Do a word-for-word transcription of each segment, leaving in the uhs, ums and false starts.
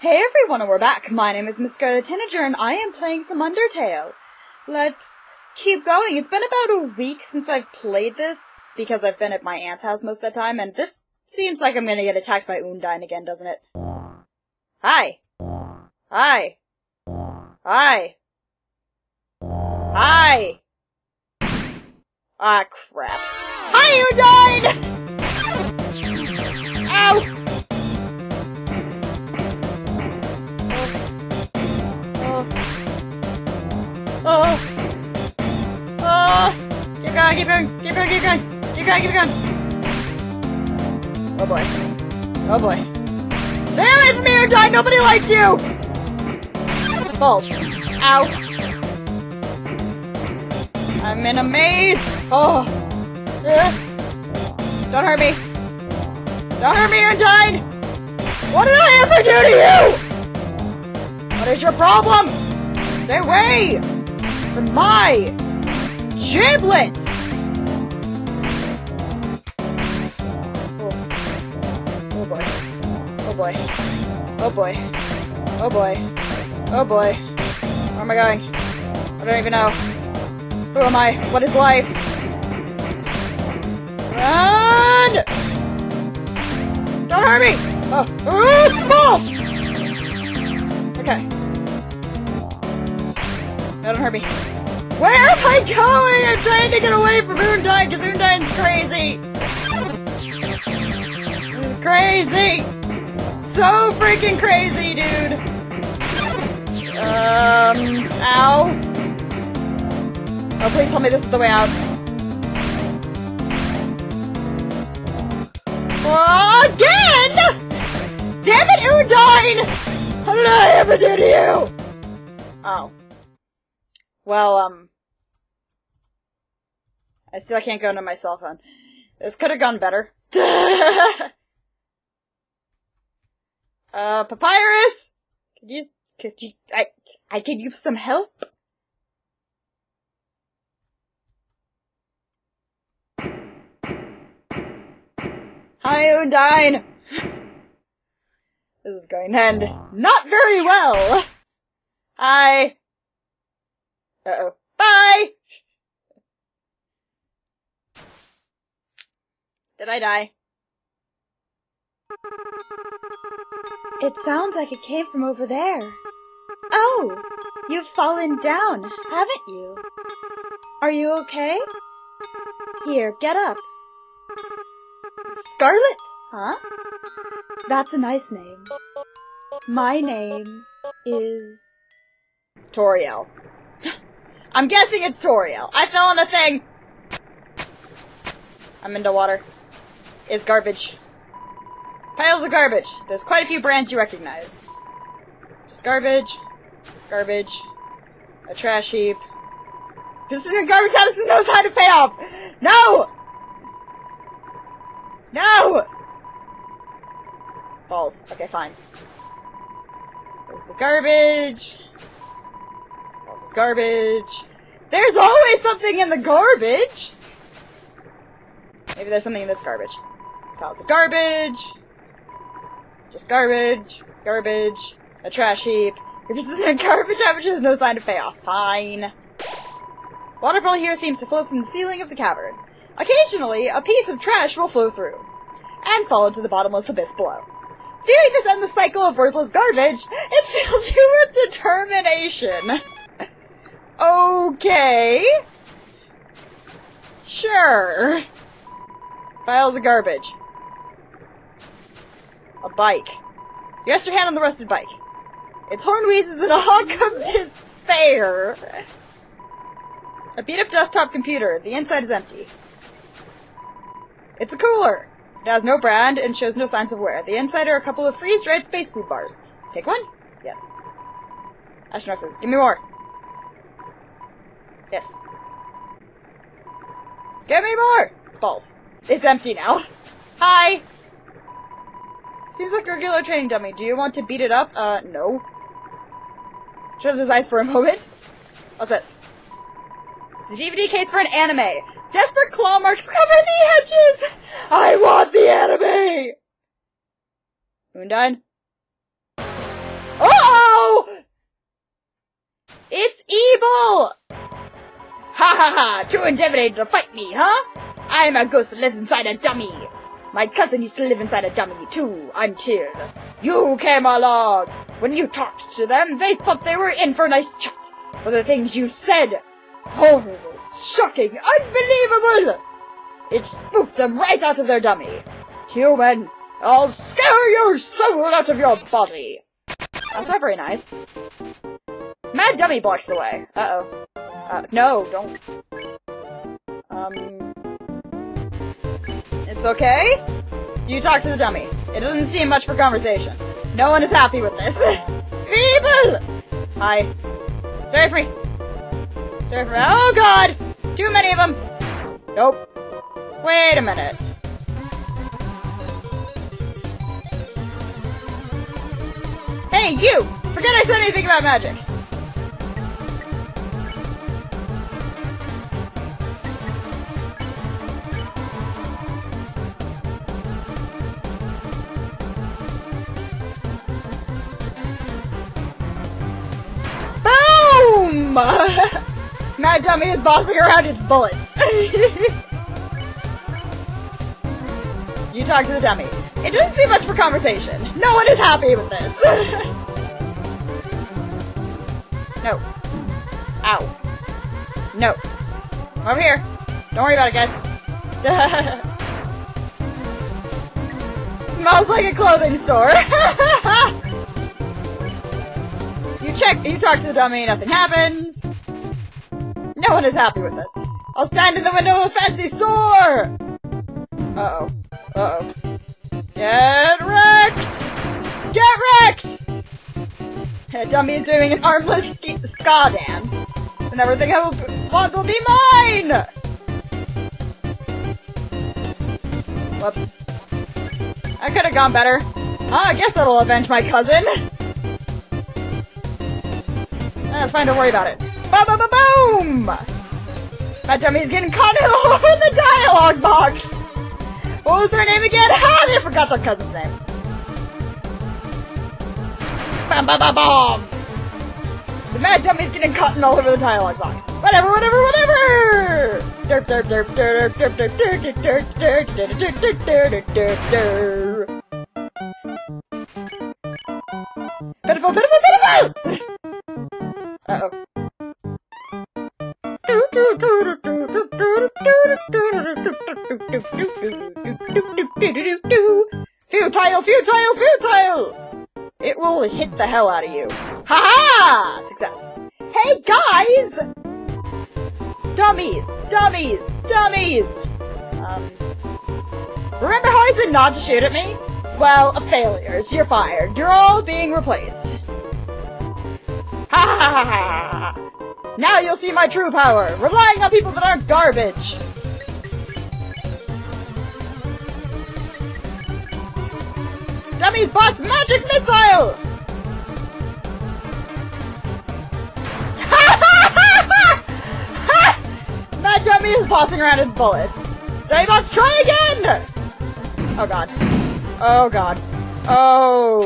Hey everyone, and we're back. My name is Miss Scarlet Tanager, and I am playing some Undertale. Let's keep going. It's been about a week since I've played this, because I've been at my aunt's house most of the time, and this seems like I'm gonna get attacked by Undyne again, doesn't it? Hi! Hi! Hi! Hi! Ah, crap. Hi, Undyne! Ow! Oh! Oh! Keep going, keep going, keep going, keep going, keep going, keep going! Oh boy. Oh boy. Stay away from me, Undyne! Nobody likes you! Balls. Ow! I'm in a maze! Oh! Uh. Don't hurt me! Don't hurt me, Undyne! What did I ever do to you?! What is your problem?! Stay away! My giblets! Oh. Oh boy. Oh boy. Oh boy. Oh boy. Oh boy. Where am I going? I don't even know. Who am I? What is life? Run! Don't hurt me! Oh. Ooh, balls! Okay. Don't hurt me. Where am I going? I'm trying to get away from Undyne because Undyne's crazy. It's crazy. So freaking crazy, dude. Um, ow. Oh, please tell me this is the way out. Again! Damn it, Undyne! How did I ever do to you? Oh. Well, um, I still can't go into my cell phone. This could have gone better. uh, Papyrus, could you, could you, I, I could use some help. Hi, Undyne. This is going to end not very well. Hi. Uh-oh. Bye! Did I die? It sounds like it came from over there. Oh! You've fallen down, haven't you? Are you okay? Here, get up. Scarlet? Huh? That's a nice name. My name is... Toriel. I'm guessing it's Toriel. I fell on a thing. I'm into water. It's garbage. Piles of garbage. There's quite a few brands you recognize. Just garbage. Garbage. A trash heap. This is a garbage house that knows how to pay off. No! No! Balls. Okay, fine. This is garbage. Garbage. There's always something in the garbage! Maybe there's something in this garbage. Piles of garbage. Just garbage. Garbage. A trash heap. If this isn't a garbage, there's no sign to pay off. Fine. Waterfall here seems to flow from the ceiling of the cavern. Occasionally, a piece of trash will flow through and fall into the bottomless abyss below. Doing this endless cycle of worthless garbage, it fills you with determination. Okay. Sure. Piles of garbage. A bike. You rest your hand on the rusted bike. Its horn wheezes in a honk of despair. A beat-up desktop computer. The inside is empty. It's a cooler. It has no brand and shows no signs of wear. The inside are a couple of freeze-dried space food bars. Take one? Yes. Astronaut food. Give me more. Yes. Give me more! Balls. It's empty now. Hi! Seems like a regular training dummy. Do you want to beat it up? Uh, no. Shut up his eyes for a moment. What's this? It's a D V D case for an anime. Desperate claw marks cover the edges! I want the anime! Undyne? people! Ha ha ha! Too intimidated to fight me, huh? I'm a ghost that lives inside a dummy. My cousin used to live inside a dummy, too, until you came along. When you talked to them, they thought they were in for a nice chat. For the things you said. Horrible, shocking, unbelievable! It spooked them right out of their dummy. Human, I'll scare your soul out of your body. That's not very nice. Mad dummy blocks the way. Uh-oh. Uh, no, don't. Um... It's okay? You talk to the dummy. It doesn't seem much for conversation. No one is happy with this. Feeble! Hi. Stay free. Stay free. Oh god! Too many of them! Nope. Wait a minute. Hey, you! Forget I said anything about magic! Boom! Mad Dummy is bossing around its bullets. You talk to the dummy. It doesn't seem much for conversation. No one is happy with this. No. Ow. No. Over here. Don't worry about it, guys. Smells like a clothing store. You check. You talk to the dummy. Nothing happens. No one is happy with this. I'll stand in the window of a fancy store. Uh oh. Uh oh. Get wrecked! Get wrecked! Dummy's doing an armless ska dance. And everything I will want will be mine! Whoops. I could have gone better. Ah, I guess that'll avenge my cousin. Ah, it's fine, don't worry about it. Ba ba ba boom! That dummy's getting caught in the dialogue box! What was their name again? Ah, they forgot their cousin's name. Bam, bam, bam, bam. The mad dummy's getting caught in all over the dialogue box. Whatever, whatever, whatever. Derp, derp, derp, derp, derp, derp, derp, derp, derp, derp, derp, derp, derp, pitiful, pitiful, pitiful. Uh oh. Futile, futile, futile! It will hit the hell out of you. Ha ha! Success. Hey guys! Dummies, dummies, dummies! Um. Remember how I said not to shoot at me? Well, failures. You're fired. You're all being replaced. Ha ha ha ha! Now you'll see my true power, relying on people that aren't garbage! Dummies bot's magic missile! That dummy is bossing around its bullets. Dummy bots, try again! Oh god. Oh god.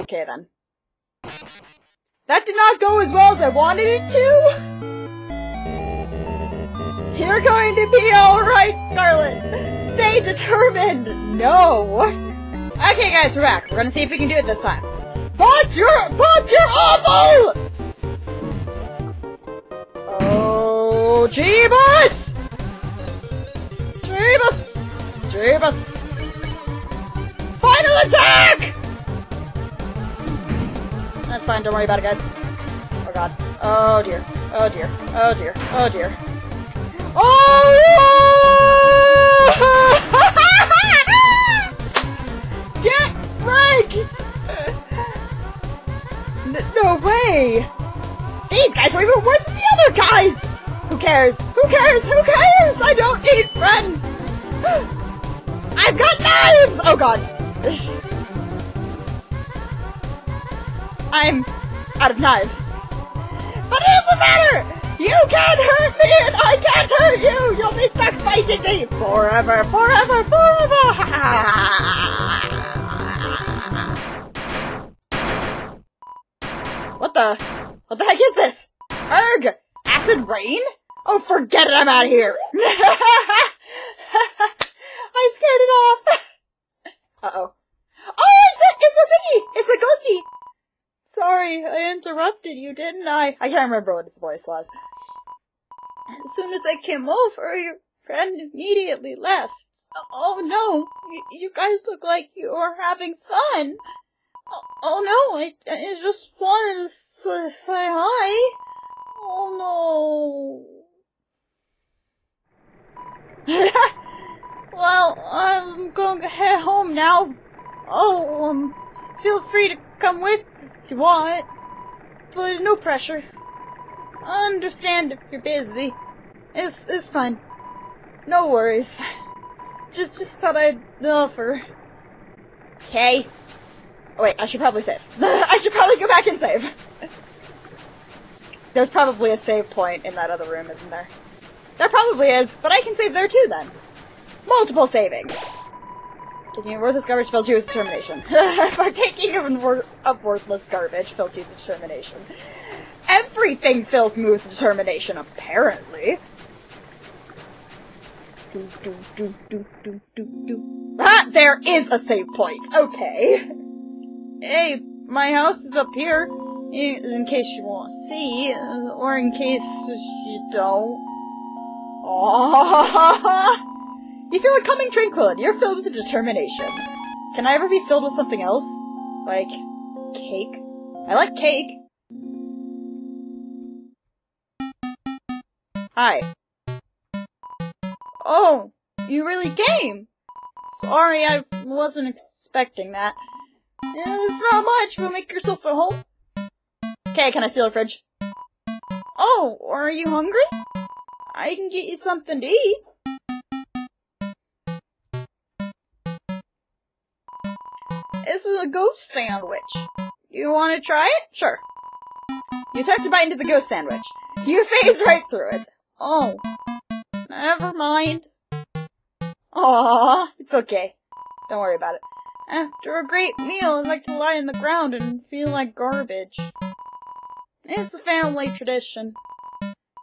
Okay then. That did not go as well as I wanted it to! You're going to be alright, Scarlet! Stay determined! No! Okay guys, we're back. We're gonna see if we can do it this time. Bots, you're- Bots, you're awful! Oh, Jeebus! Jeebus! Jeebus! Final attack! That's fine, don't worry about it, guys. Oh god. Oh dear. Oh dear. Oh dear. Oh dear. Oh! Get wrecked! N no way! These guys are even worse than the other guys! Who cares? Who cares? Who cares? I don't need friends! I've got knives! Oh god. I'm out of knives. But it doesn't matter! You can't hurt me and I can't hurt you! You'll be stuck fighting me! Forever, forever, forever! What the? What the heck is this? Erg! Acid rain? Oh, forget it, I'm out of here. I scared it off. Uh-oh. Oh, it's a, it's a thingy! It's a ghosty! Sorry, I interrupted you, didn't I? I can't remember what his voice was. As soon as I came over, your friend immediately left. Oh, no. You guys look like you are having fun. Oh, no. I, I just wanted to say hi. Oh, no. Well, I'm going to head home now. Oh, um, feel free to come with if you want. But no pressure. I understand if you're busy. It's, it's fine. No worries. Just, just thought I'd offer. Okay. Oh, wait, I should probably save. I should probably go back and save. There's probably a save point in that other room, isn't there? There probably is, but I can save there too, then. Multiple savings. Taking in worthless garbage fills you with determination. Partaking of, of worthless garbage fills you with determination. Everything fills me with determination, apparently. Do, do, do, do, do, do, do. Ah, there is a save point. Okay. Hey, my house is up here. In case you won't see, or in case you don't. Aww. You feel a calming tranquility. You're filled with determination. Can I ever be filled with something else? Like cake? I like cake. Hi. Oh, you really came. Sorry, I wasn't expecting that. It's not much. We'll make yourself at home. Okay, can I steal a fridge? Oh, are you hungry? I can get you something to eat. This is a ghost sandwich. You want to try it? Sure. You tucked a bite into the ghost sandwich. You phased right through it. Oh. Never mind. Aww, it's okay. Don't worry about it. After a great meal, I like to lie on the ground and feel like garbage. It's a family tradition.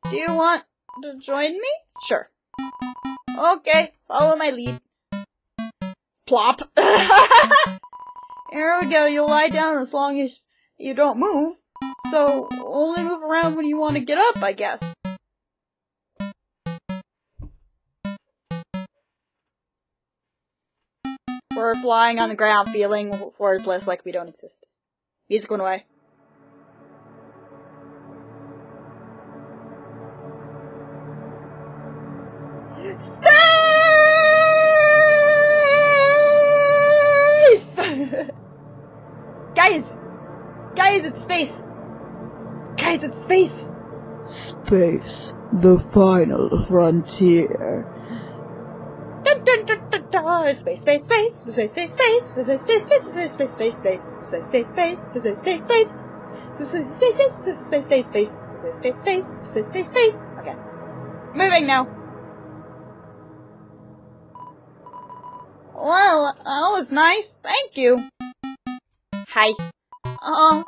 Do you want to join me? Sure. Okay, follow my lead. Plop. Here we go, you'll lie down as long as you don't move. So, only move around when you want to get up, I guess. We're flying on the ground, feeling wordless like we don't exist. Music went away. Space! Guys! Guys, it's space! Guys, it's space! Space, the final frontier. Dun dun dun! It's space, space, space, space, space, space, space, space, space, space, space, space, space, space, space, space, space, space, space, space, space, space, space, space, space, space, space. Okay, moving now. Well, that was nice. Thank you. Hi. Uh,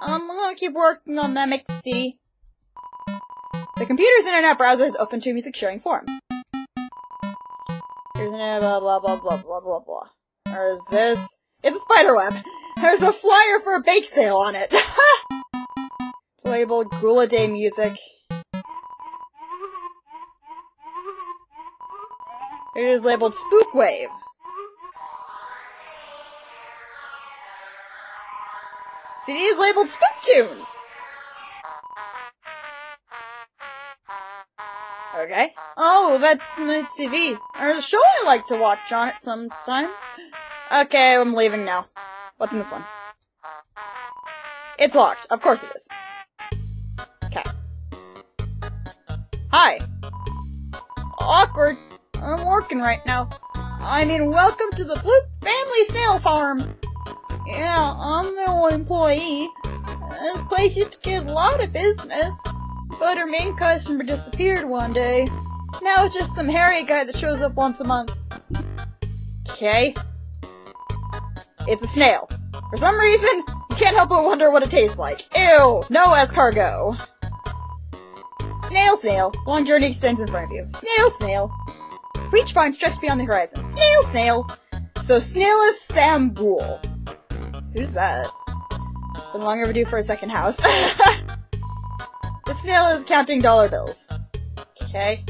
I'm gonna keep working on Mimic City. The computer's internet browser is open to music sharing form. Blah, blah, blah, blah, blah, blah, blah. Or is this? It's a spider web. There's a flyer for a bake sale on it. Labeled Ghoula Day Music. It is labeled Spookwave. C D is labeled Spooktunes. Okay. Oh, that's my T V. Or a show I like to watch on it sometimes. Okay, I'm leaving now. What's in this one? It's locked. Of course it is. Okay. Hi. Awkward. I'm working right now. I mean, welcome to the Blue Family Snail Farm. Yeah, I'm the only employee. This place used to get a lot of business. But her main customer disappeared one day. Now it's just some hairy guy that shows up once a month. Okay. It's a snail. For some reason, you can't help but wonder what it tastes like. Ew! No escargot! Snail, snail. Long journey extends in front of you. Snail, snail. Reach far and stretch beyond the horizon. Snail, snail. So, Snaileth Sambool. Who's that? Been long overdue for a second house. The snail is counting dollar bills. Okay.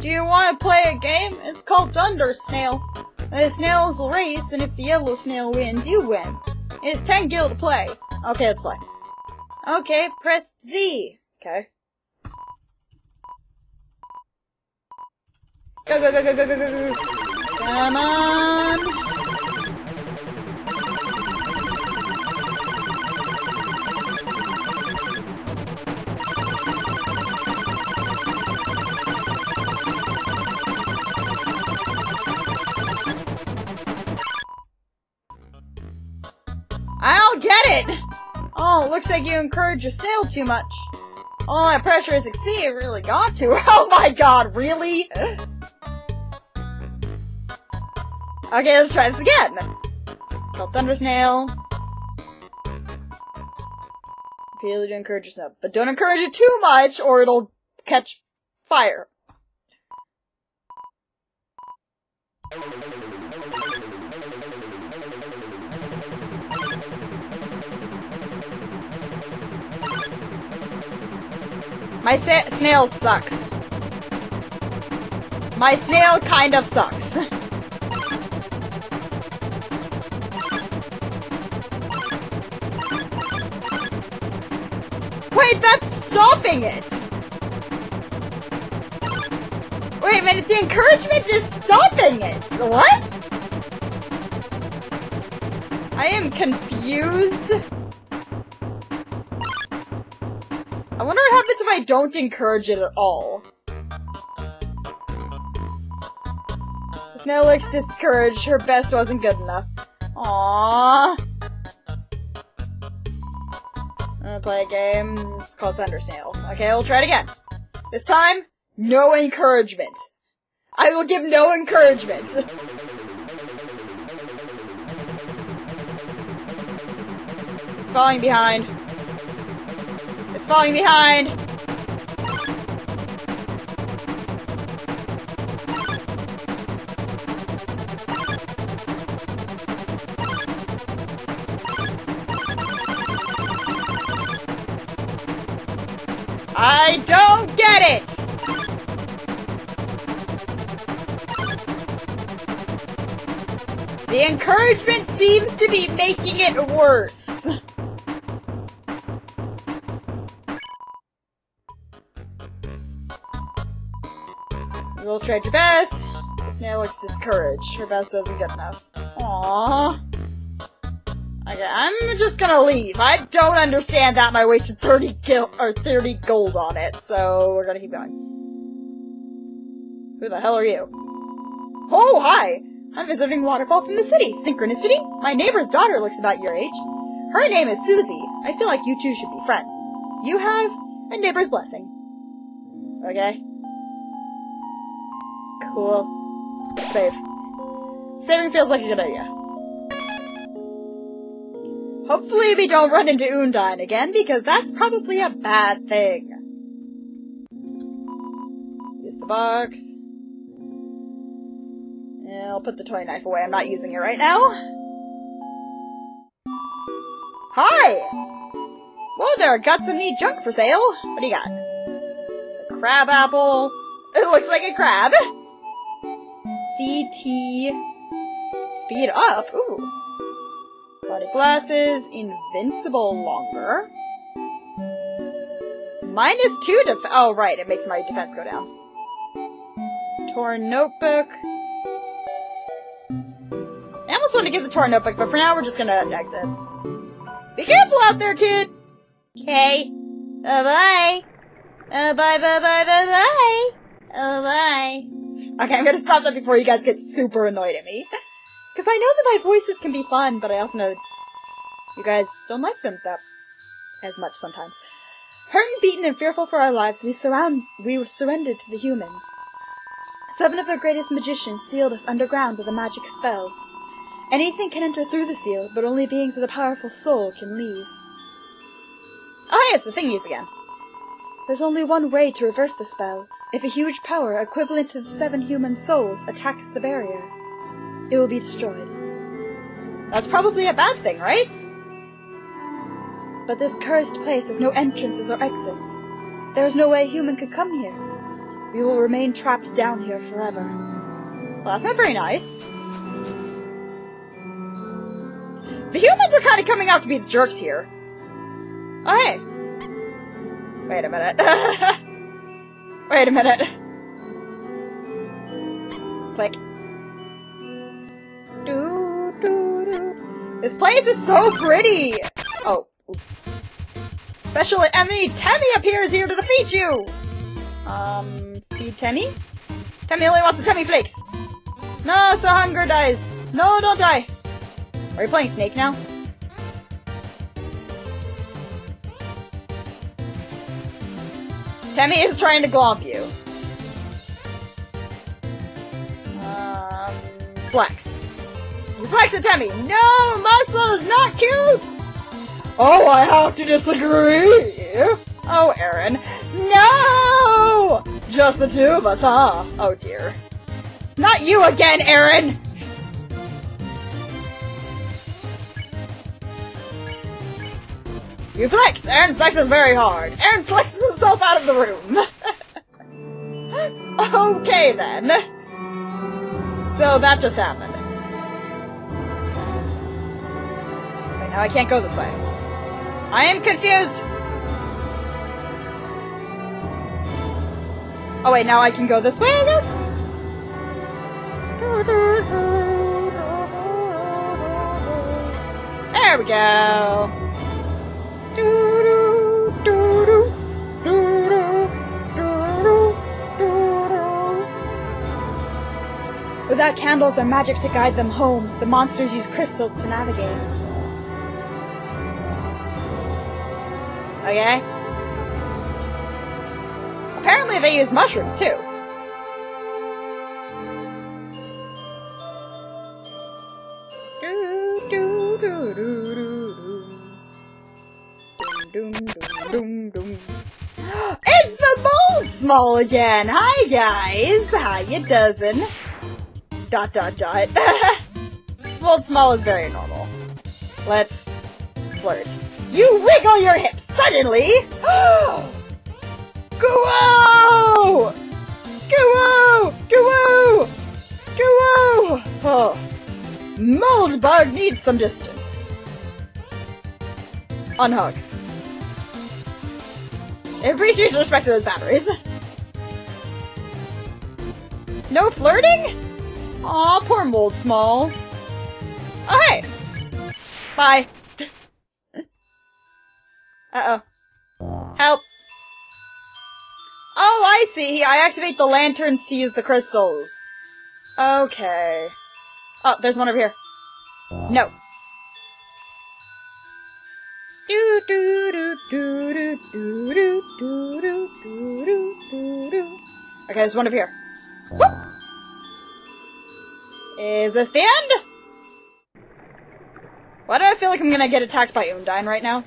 Do you want to play a game? It's called Thundersnail. The snails will race, and if the yellow snail wins, you win. It's ten gil to play. Okay, let's play. Okay, press Z. Okay. Go, go, go, go, go, go, go, go. Come on! I don't get it! Oh, looks like you encourage your snail too much. All that pressure is exceeded really got to her. Oh my god, really? Okay, let's try this again. Called Thundersnail. Appeal to encourage yourself, but don't encourage it too much, or it'll catch fire. My sa snail sucks. My snail kind of sucks. Wait, that's stopping it! Wait a minute, the encouragement is stopping it! What? I am confused. I wonder what happens if I don't encourage it at all. The snail looks discouraged, her best wasn't good enough. Aww. I'm gonna play a game, it's called Thundersnail. Okay, we'll try it again. This time, no encouragement. I will give no encouragement. It's falling behind. It's falling behind. I don't get it! The encouragement seems to be making it worse. You'll trade your best. The snail looks discouraged. Her best isn't good enough. Aww. Okay, I'm just gonna leave. I don't understand that. My wasted thirty gil or thirty gold on it, so we're gonna keep going. Who the hell are you? Oh, hi! I'm visiting Waterfall from the city. Synchronicity? My neighbor's daughter looks about your age. Her name is Susie. I feel like you two should be friends. You have a neighbor's blessing. Okay. Cool. Save. Saving feels like a good idea. Hopefully we don't run into Undyne again, because that's probably a bad thing. Use the box. Yeah, I'll put the toy knife away, I'm not using it right now. Hi! Whoa there, got some neat junk for sale. What do you got? A crab apple. It looks like a crab. C T. Speed up. Ooh. Glasses, invincible longer. Minus two def- oh, right, it makes my defense go down. Torn notebook. I almost want to give the torn notebook, but for now we're just gonna exit. Be careful out there, kid! Okay. Bye-bye. Uh, bye-bye-bye-bye-bye. Bye-bye. Okay, I'm gonna stop that before you guys get super annoyed at me. Because I know that my voices can be fun, but I also know you guys don't like them that as much sometimes. Hurt and beaten and fearful for our lives, we surround we were surrendered to the humans. Seven of their greatest magicians sealed us underground with a magic spell. Anything can enter through the seal, but only beings with a powerful soul can leave. Oh, hey, it's the thingies again. There's only one way to reverse the spell. If a huge power equivalent to the seven human souls attacks the barrier, it will be destroyed. That's probably a bad thing, right? But this cursed place has no entrances or exits. There is no way a human could come here. We will remain trapped down here forever. Well, that's not very nice. The humans are kind of coming out to be the jerks here. Oh, hey. Wait a minute. Wait a minute. Click. Doo, doo, doo. This place is so pretty! Oh, oops. Special enemy Temmie appears here to defeat you! Um, feed Temmie? Temmie only wants the Temmie flakes! No, so hunger dies! No, don't die! Are you playing Snake now? Temmie is trying to glomp you. Um, flex. You flex at Temmie! No! Muscles! Not cute! Oh, I have to disagree! Oh, Aaron. No! Just the two of us, huh? Oh dear. Not you again, Aaron! You flex! Aaron flexes very hard! Aaron flexes himself out of the room! Okay then. So that just happened. Okay, now I can't go this way. I am confused! Oh wait, now I can go this way, I guess? There we go! Without candles or magic to guide them home, the monsters use crystals to navigate. Okay. Apparently they use mushrooms, too. It's the Mold Small again! Hi, guys! How you dozen? Dot dot dot. Mold Small is very normal. Let's flirt. You wiggle your hips suddenly! Goo-woo! Goo-woo! Goo-woo! Goo-woo! Oh. Mold bug needs some distance. Unhug. It appreciates respect to those batteries. No flirting? Aw, poor Mold Small. Oh, hey! Bye. Uh-oh. Help. Oh, I see. I activate the lanterns to use the crystals. Okay. Oh, there's one over here. No. Okay, there's one over here. Whoop! Is this the end? Why do I feel like I'm gonna get attacked by Undyne right now?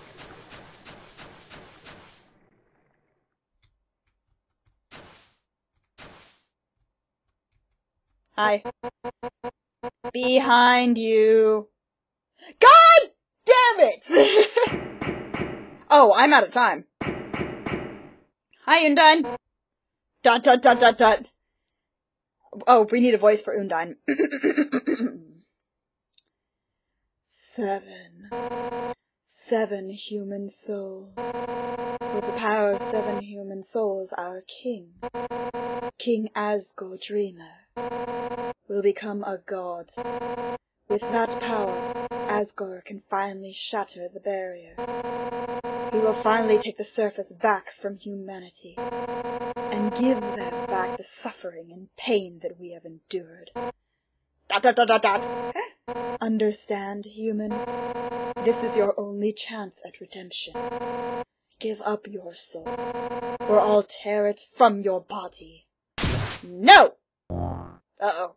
Hi. Behind you. God damn it! Oh, I'm out of time. Hi, Undyne. Dot dot dot dot dot. Oh, we need a voice for Undyne. Seven. Seven human souls. With the power of seven human souls, our king, King Asgore Dreamer, will become a god. With that power, Asgore can finally shatter the barrier. He will finally take the surface back from humanity, and give them back the suffering and pain that we have endured. Dot dot dot dot dot! Understand, human? This is your only chance at redemption. Give up your soul, or I'll tear it from your body. No! Uh-oh.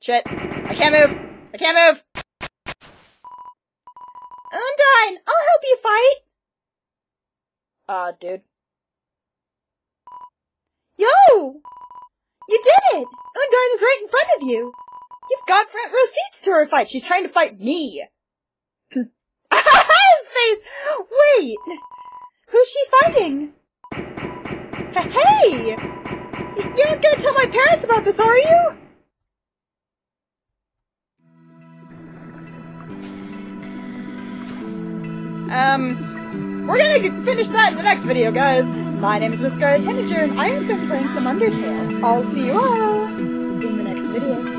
Shit. I can't move! I can't move! Undyne! I'll help you fight! Uh, dude. Yo! You did it! Undyne is right in front of you! You've got front row seats to her fight! She's trying to fight me! His face! Wait! Who's she fighting? Hey! You're not gonna tell my parents about this, are you? Um, we're gonna finish that in the next video, guys. My name is Miss Scarlet Tanager, and I am going to be playing some Undertale. I'll see you all in the next video.